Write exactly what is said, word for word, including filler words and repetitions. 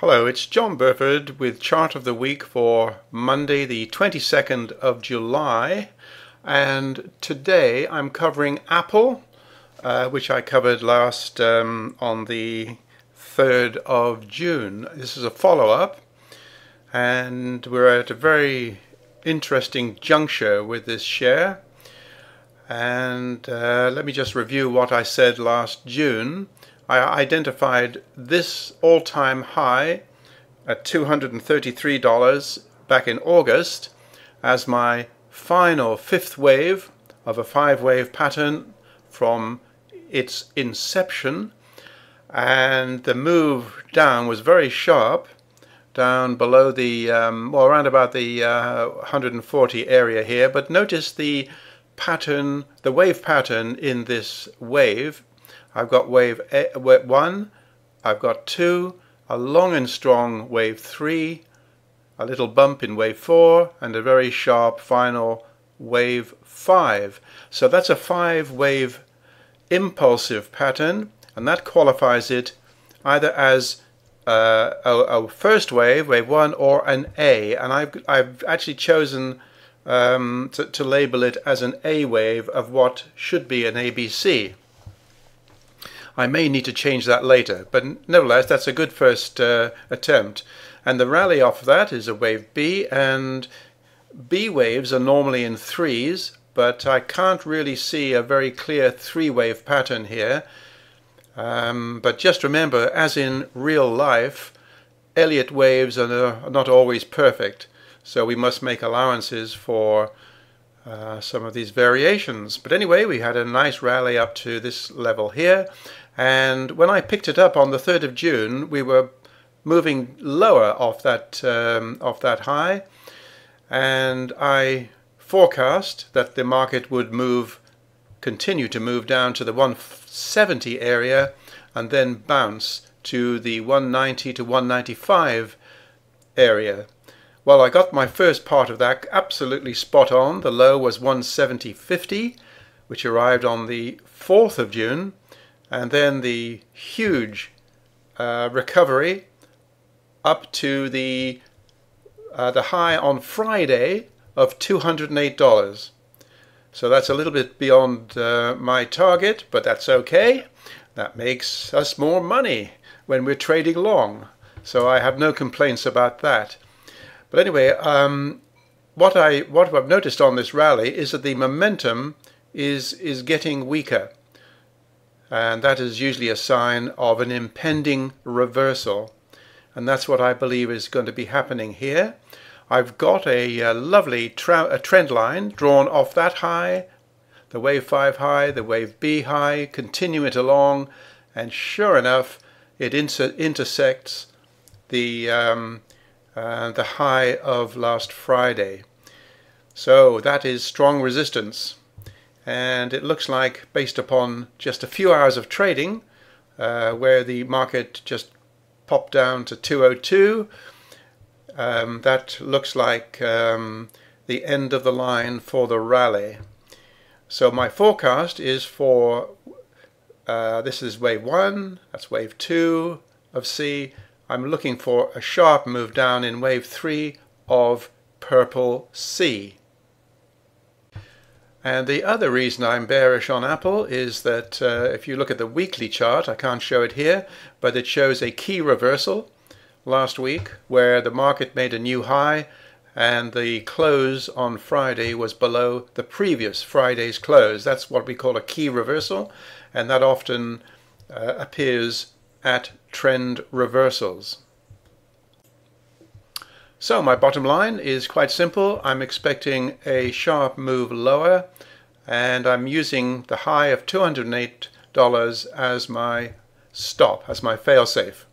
Hello, it's John Burford with Chart of the Week for Monday the twenty-second of July, and today I'm covering Apple, uh, which I covered last um, on the third of June. This is a follow-up, and we're at a very interesting juncture with this share. And uh, let me just review what I said last June. I identified this all-time high at two hundred thirty-three dollars back in August as my final fifth wave of a five-wave pattern from its inception, and the move down was very sharp, down below the, um, well, around about the uh, one hundred forty area here. But notice the pattern, the wave pattern in this wave. I've got wave one, I've got two, a long and strong wave three, a little bump in wave four, and a very sharp final wave five. So that's a five wave impulsive pattern, and that qualifies it either as uh, a, a first wave, wave one, or an A. And I've, I've actually chosen um, to, to label it as an A wave of what should be an A B C. I may need to change that later, but nevertheless, that's a good first uh, attempt. And the rally off that is a wave B, and B waves are normally in threes, but I can't really see a very clear three-wave pattern here. Um, but just remember, as in real life, Elliott waves are not always perfect, so we must make allowances for Uh, some of these variations. But anyway, we had a nice rally up to this level here, and when I picked it up on the third of June, we were moving lower off that um, off that high, and I forecast that the market would move continue to move down to the one seventy area and then bounce to the one ninety to one ninety-five area. Well, I got my first part of that absolutely spot on. The low was one seventy fifty, which arrived on the fourth of June, and then the huge uh, recovery up to the uh, the high on Friday of two hundred eight dollars. So that's a little bit beyond uh, my target, but that's okay. That makes us more money when we're trading long, so I have no complaints about that. But anyway, um, what I what I've noticed on this rally is that the momentum is is getting weaker, and that is usually a sign of an impending reversal, and that's what I believe is going to be happening here. I've got a, a lovely tra a trend line drawn off that high, the wave five high, the wave B high, continue it along, and sure enough, it inter intersects the Um, Uh, the high of last Friday. So that is strong resistance, and it looks like, based upon just a few hours of trading uh, where the market just popped down to two oh two, um, that looks like um, the end of the line for the rally. So my forecast is for uh, this is wave one, that's wave two of C. I'm looking for a sharp move down in wave three of purple C. And the other reason I'm bearish on Apple is that uh, if you look at the weekly chart, I can't show it here, but it shows a key reversal last week where the market made a new high, and the close on Friday was below the previous Friday's close. That's what we call a key reversal, and that often uh, appears at trend reversals. So my bottom line is quite simple. I'm expecting a sharp move lower, and I'm using the high of two hundred eight dollars as my stop, as my failsafe.